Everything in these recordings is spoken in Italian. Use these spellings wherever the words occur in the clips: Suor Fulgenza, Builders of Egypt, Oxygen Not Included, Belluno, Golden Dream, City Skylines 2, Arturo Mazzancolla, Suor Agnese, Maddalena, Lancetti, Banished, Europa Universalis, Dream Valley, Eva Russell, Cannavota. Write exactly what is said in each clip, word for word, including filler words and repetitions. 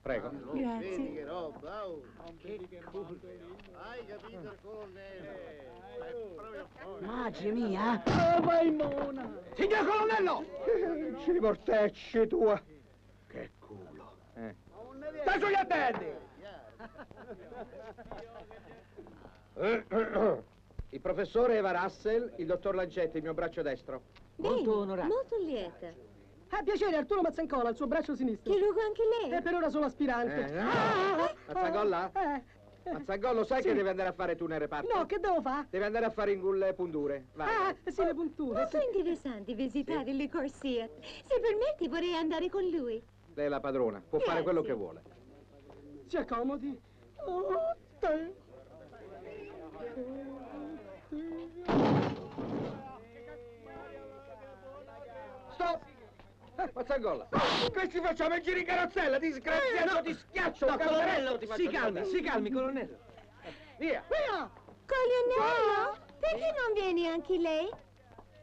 Prego. Grazie. Vedi che roba, oh. Che cool. Hai capito il colonnello? Madre mia. Oh, vai mona. Signor colonnello! Ci riportecci tua. Che culo. Eh. Stai sugli attenti! Il professore Eva Russell, il dottor Lancetti, il mio braccio destro. Bene, molto onorato. Molto lieta. Ha piacere, Arturo Mazzancolla, il suo braccio sinistro. Che luogo anche lei? È per ora solo aspirante. Eh, no. ah, Mazzancolla? Eh, eh. Mazzancolla, sai sì. Che devi andare a fare tu nel reparto? No, che devo fare? Devi andare a fare in gulle punture. Vai. Ah, sì, le punture. Molto sì. Interessante visitare sì. Le corsie. Se permetti, vorrei andare con lui. Lei è la padrona, può Grazie. Fare quello che vuole. Ci accomodi. Oh, te. Stop! Mazzancolla, che ci facciamo il giro in carrozzella, disgraziato, eh, no. Ti schiaccio, no, colonnello, ti faccio si calmi, si calmi, colonnello. Via. Via. Colonnello, via. Perché non vieni anche lei?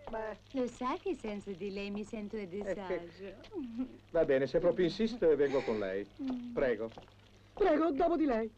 Beh. Lo sa che senza di lei mi sento a disagio. Eh, che... Va bene, se proprio insiste, vengo con lei. Prego. Prego, dopo di lei.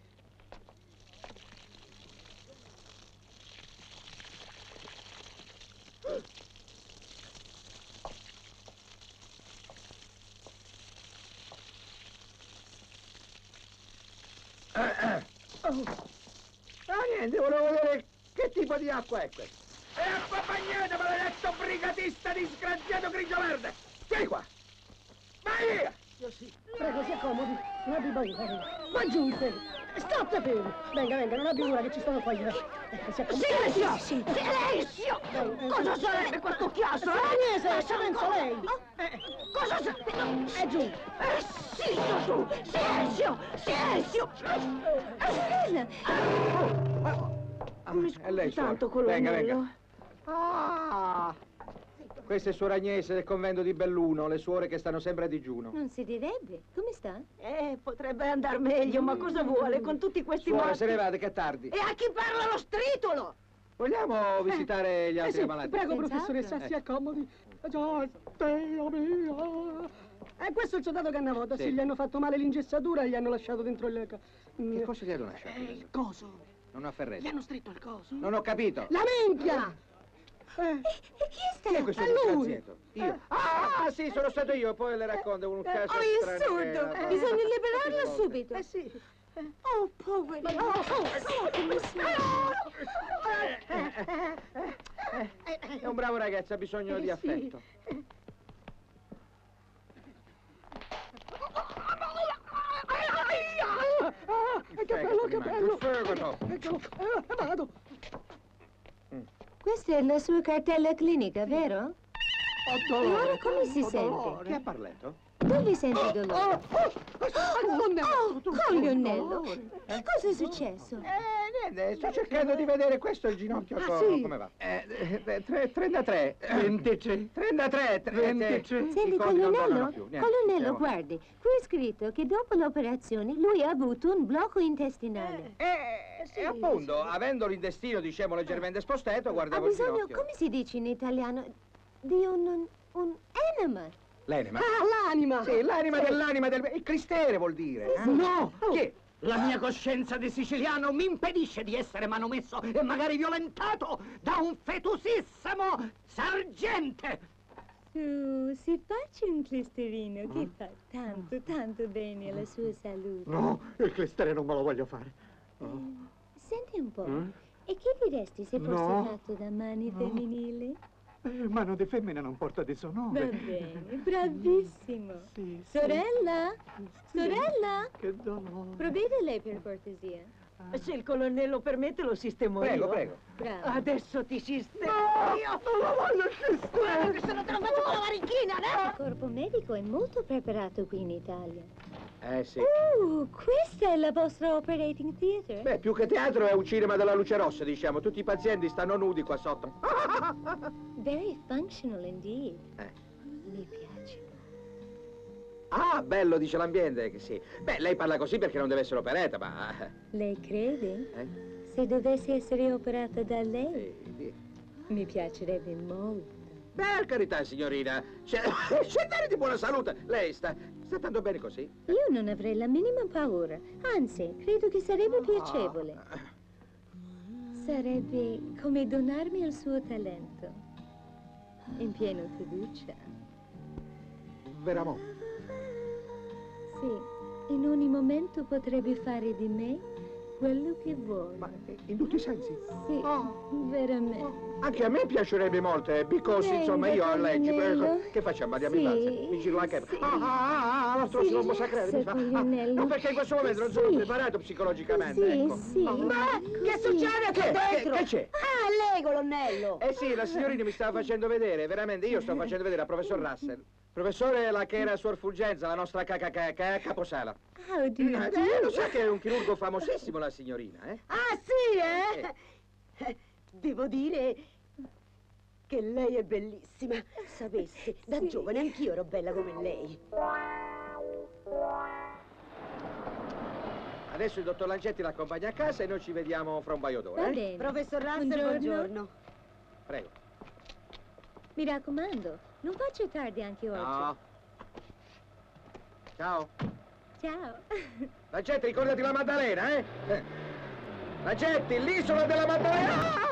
Ah, niente, volevo vedere che tipo di acqua è questa. È acqua bagnata, maledetto brigatista disgraziato grigio verde. Vieni qua. Vai via. Io sì. Prego, si accomodi. Non abbi paura. Qua giù, fermo. State fermi. Venga, venga, non abbi paura che ci stanno qua io. Eh, silenzio! Sì. Silenzio! Eh, cosa eh, sarebbe eh, questo chiasso? Agnese, lasciamo in lei. Eh, cosa sarebbe? No. È giù. Eh, Silenzio! Silenzio! Silenzio! Mi scusi tanto, colonnello. Venga, venga. Ah! Questa è Suor Agnese del convento di Belluno, le suore che stanno sempre a digiuno. Non si direbbe. Come sta? Eh, potrebbe andar meglio, ma cosa vuole con tutti questi morti? Suore, se ne vada, che è tardi. E a chi parla lo stritolo? Vogliamo visitare gli altri malati? Prego, professoressa, si accomodi. Già, Dio mio! E eh, questo è il soldato Cannavota, sì. Se gli hanno fatto male l'ingessatura e gli hanno lasciato dentro il... Che cosa gli hanno lasciato? Eh, il coso. Non ho afferrato. Gli hanno stretto il coso. Non ho capito. La minchia! Eh. Eh, chi è stato? Chi è questo disgraziato? Io. Eh. Ah, sì, sono stano stato io, poi le racconto un eh. caso oh, assurdo. Eh. Bisogna liberarlo subito. Eh, sì. Oh, poveri. Oh, oh, oh. È un bravo ragazzo, ha bisogno eh, di affetto. Sì. Che bello, che bello! Eccolo, vado! Questa è la sua cartella clinica, vero? Ho dolore! E ora come si sente? Chi ha parlato? Dove sente dolore? Oh, colonnello! Che cosa è successo? Eh, niente, sto cercando di vedere questo, il ginocchio, come va? Eh, trentatré. ventitré. trentatré, ventitré. Senti, colonnello, colonnello, guardi, qui è scritto che dopo l'operazione lui ha avuto un blocco intestinale. E appunto, avendo l'intestino, diciamo, leggermente spostato, guardavo il ginocchio. Ha bisogno, come si dice in italiano, di un... un enema. L'anima? Ah, l'anima! Sì, l'anima sì. dell'anima del... Il cristere vuol dire. Sì, sì. Eh? No! Oh. Che? La mia coscienza di siciliano mi impedisce di essere manomesso e magari violentato da un fetusissimo sergente! Su, si faccia un clisterino mm. che fa tanto, tanto bene alla sua salute. No, il clistere non me lo voglio fare. No. Mm. Senti un po', mm. e che diresti se fosse no. fatto da mani no. femminili? Mano di femmina non porta disonore. Va bene, bravissimo. Sì, sì. Sorella? Sì. Sorella? Che dolore. Provvede lei per cortesia. Ah. Se il colonnello permette lo sistemo prego, io. Prego, prego. Adesso ti sistemo no, io. Non lo voglio sistemare. Che sono trovato con la varichina, no? Il corpo medico è molto preparato qui in Italia. Eh sì. Uh, questa è la vostra operating theater? Beh, più che teatro è un cinema della luce rossa, diciamo. Tutti i pazienti stanno nudi qua sotto. Very functional indeed. Eh. Mi piace. Ah, bello, dice l'ambiente, che sì. Beh, lei parla così perché non deve essere operata, ma... Lei crede? Eh? Se dovessi essere operata da lei, eh, mi piacerebbe molto. Per carità, signorina, scendere di buona salute. Lei sta, sta andando bene così? Io non avrei la minima paura. Anzi, credo che sarebbe piacevole. Sarebbe come donarmi al suo talento. In piena fiducia. Veramente? Sì, in ogni momento potrebbe fare di me quello che vuole. Ma in tutti i sensi? Sì, oh. veramente. Oh. Anche a me piacerebbe molto, eh, because, Venga, insomma, io leggi. Che facciamo, andiamo sì, in balza? Mi giro anche... Sì. Ah, ah, ah, l'altro sì, sono massacrare. Ah, no, perché in questo momento sì. non sono preparato psicologicamente, sì, ecco. Sì, oh. Ma sì. che succede che, dentro? Che c'è? Ah, lei, colonnello! Eh sì, la signorina mi stava facendo vedere, veramente, io sto facendo vedere al professor Russell. Professore, la che era Suor Fulgenza, la nostra caposala. Oh, Dio, eh, Dio. Lo sa che è un chirurgo famosissimo, la signorina, eh? Ah, sì, eh? eh? Devo dire che lei è bellissima. Sapessi, da sì. giovane anch'io ero bella come lei. Adesso il dottor Lancetti l'accompagna a casa e noi ci vediamo fra un paio d'ore. Va bene. Eh? Professor Russell, buongiorno. buongiorno. Prego. Mi raccomando. Non faccio tardi anche oggi. No. Ciao. Ciao. Lancetti, ricordati la Maddalena, eh? eh. Lancetti, l'isola della Maddalena!